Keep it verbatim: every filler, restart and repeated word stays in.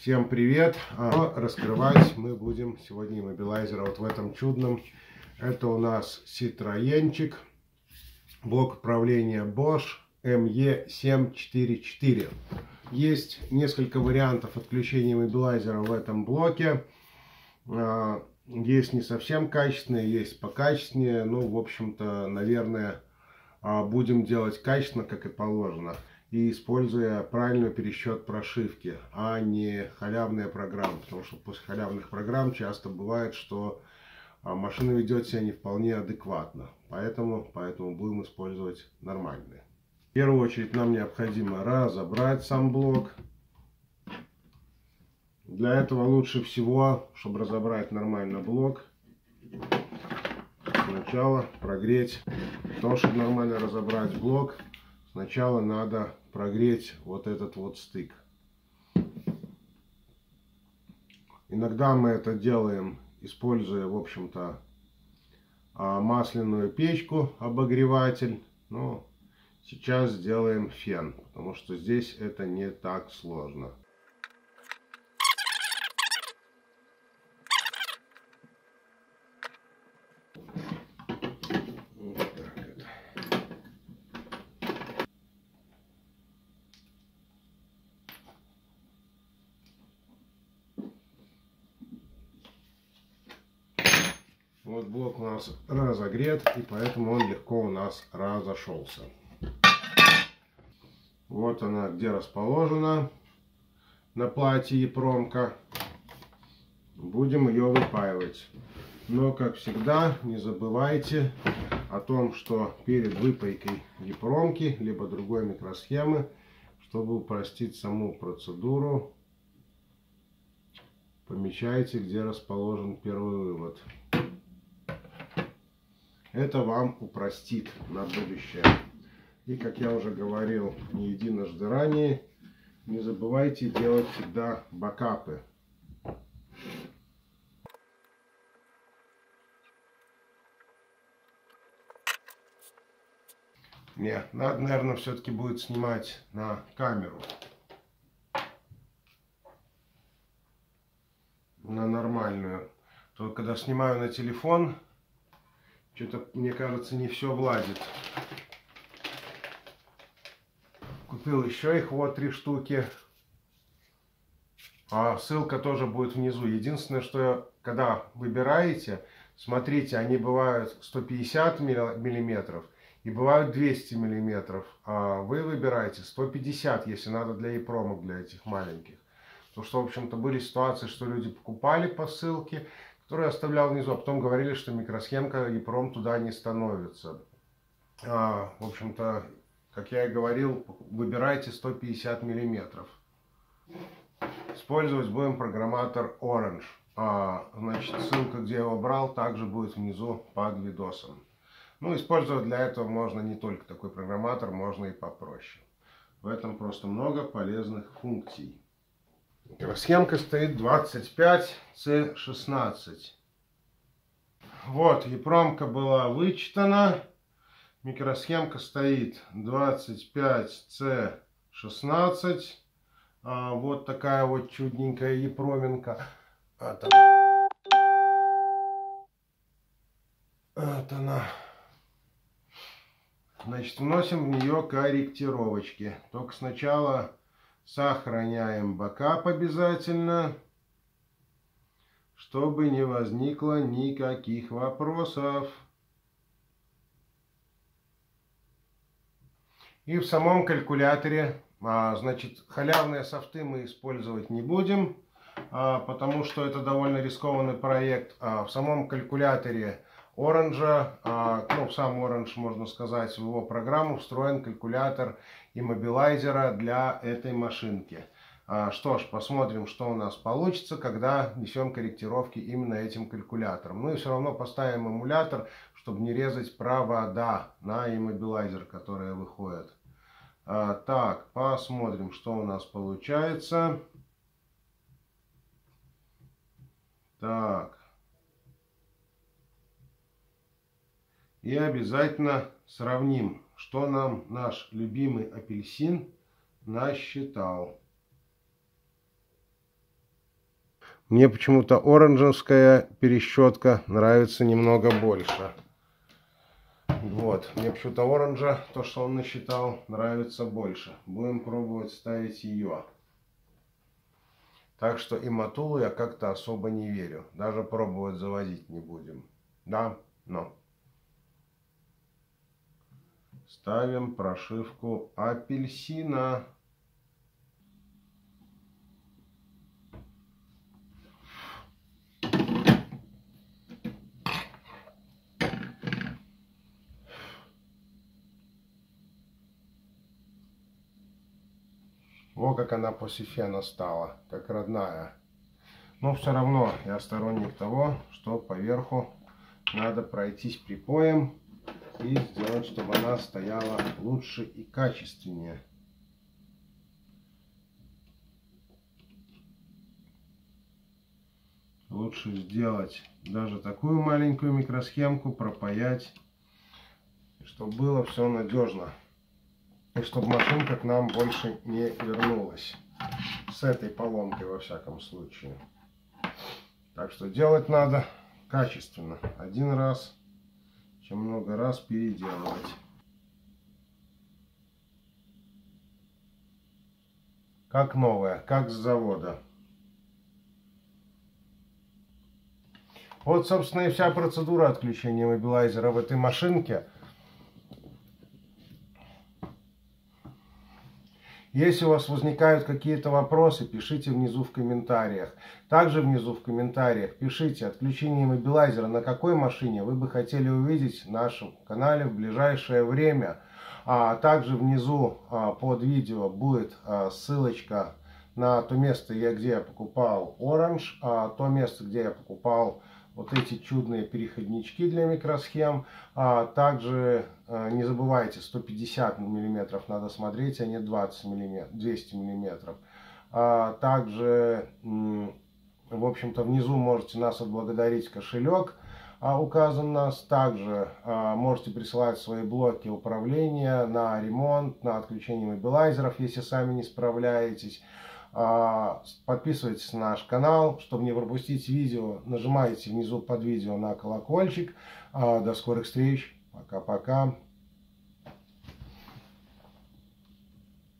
Всем привет! А, раскрывать мы будем сегодня иммобилайзер вот в этом чудном. Это у нас Citroëнчик, блок управления Bosch эм е семь четыре четыре. Есть несколько вариантов отключения иммобилайзера в этом блоке. Есть не совсем качественные, есть покачественнее. Ну, в общем-то, наверное, будем делать качественно, как и положено. И используя правильный пересчет прошивки, а не халявные программы. Потому что после халявных программ часто бывает, что машина ведет себя не вполне адекватно. Поэтому, поэтому будем использовать нормальные. В первую очередь нам необходимо разобрать сам блок. Для этого лучше всего, чтобы разобрать нормально блок, сначала прогреть. Для того, чтобы нормально разобрать блок, сначала надо прогреть вот этот вот стык. Иногда мы это делаем, используя, в общем-то, масляную печку, обогреватель. Но сейчас сделаем фен, потому что здесь это не так сложно. Вот блок у нас разогрет, и поэтому он легко у нас разошелся. Вот она, где расположена на плате EPROM-ка. Будем ее выпаивать. Но, как всегда, не забывайте о том, что перед выпайкой EPROM-ки, либо другой микросхемы, чтобы упростить саму процедуру, помечайте, где расположен первый вывод. Это вам упростит на будущее. И, как я уже говорил не единожды ранее, не забывайте делать всегда бэкапы. Не, надо, наверное, все-таки будет снимать на камеру. На нормальную. Только когда снимаю на телефон, что-то, мне кажется, не все влазит. Купил еще их вот три штуки. А ссылка тоже будет внизу. Единственное, что когда выбираете, смотрите, они бывают сто пятьдесят миллиметров и бывают двести миллиметров. А вы выбираете сто пятьдесят, если надо, для EPROM, для этих маленьких. Потому что, в общем-то, были ситуации, что люди покупали по ссылке, который я оставлял внизу, а потом говорили, что микросхемка EPROM туда не становится. А, в общем-то, как я и говорил, выбирайте сто пятьдесят миллиметров. Использовать будем программатор Orange. А, значит, ссылка, где я его брал, также будет внизу под видосом. Ну, использовать для этого можно не только такой программатор, можно и попроще. В этом просто много полезных функций. Микросхемка стоит двадцать пять цэ шестнадцать. Вот, EPROM-ка была вычитана. Микросхемка стоит двадцать пять цэ шестнадцать. А, вот такая вот чудненькая EPROM-инка. Вот она. Вот она. Значит, вносим в нее корректировочки. Только сначала сохраняем бэкап обязательно, чтобы не возникло никаких вопросов. И в самом калькуляторе, а, значит, халявные софты мы использовать не будем, а, потому что это довольно рискованный проект. А, в самом калькуляторе Orange, а, ну, в сам Orange, можно сказать, в его программу встроен калькулятор иммобилайзера для этой машинки. А, что ж, посмотрим, что у нас получится, когда несем корректировки именно этим калькулятором. Ну и все равно поставим эмулятор, чтобы не резать провода на иммобилайзер, которые выходят. А, так, посмотрим, что у нас получается. Так. И обязательно сравним, что нам наш любимый апельсин насчитал. Мне почему-то оранжевская перещетка нравится немного больше. Вот, мне почему-то оранжа, то, что он насчитал, нравится больше. Будем пробовать ставить ее. Так что и матулу я как-то особо не верю. Даже пробовать заводить не будем. Да, но. Ставим прошивку апельсина. Во как она после фена стала, как родная. Но все равно я сторонник того, что поверху надо пройтись припоем и сделать, чтобы она стояла лучше и качественнее. Лучше сделать даже такую маленькую микросхемку, пропаять, чтобы было все надежно. И чтобы машинка к нам больше не вернулась. С этой поломкой, во всяком случае. Так что делать надо качественно. Один раз, чем много раз переделывать. Как новая, как с завода. Вот, собственно, и вся процедура отключения мобилайзера в этой машинке. Если у вас возникают какие-то вопросы, пишите внизу в комментариях. Также внизу в комментариях пишите отключение мобилайзера, на какой машине вы бы хотели увидеть в нашем канале в ближайшее время. А также внизу под видео будет ссылочка на то место, где я покупал Orange, то место, где я покупал вот эти чудные переходнички для микросхем. А также не забывайте, сто пятьдесят миллиметров надо смотреть, а не двадцать миллиметров, двести миллиметров. А также, в общем-то, внизу можете нас отблагодарить, кошелек указан у нас. Также можете присылать свои блоки управления на ремонт, на отключение мобилайзеров, если сами не справляетесь. Подписывайтесь на наш канал, чтобы не пропустить видео. Нажимайте внизу под видео на колокольчик. До скорых встреч. Пока-пока.